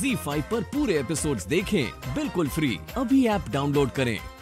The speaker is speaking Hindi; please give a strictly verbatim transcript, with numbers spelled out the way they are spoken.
ज़ी फाइव पर पूरे एपिसोड्स देखें बिल्कुल फ्री। अभी ऐप डाउनलोड करें।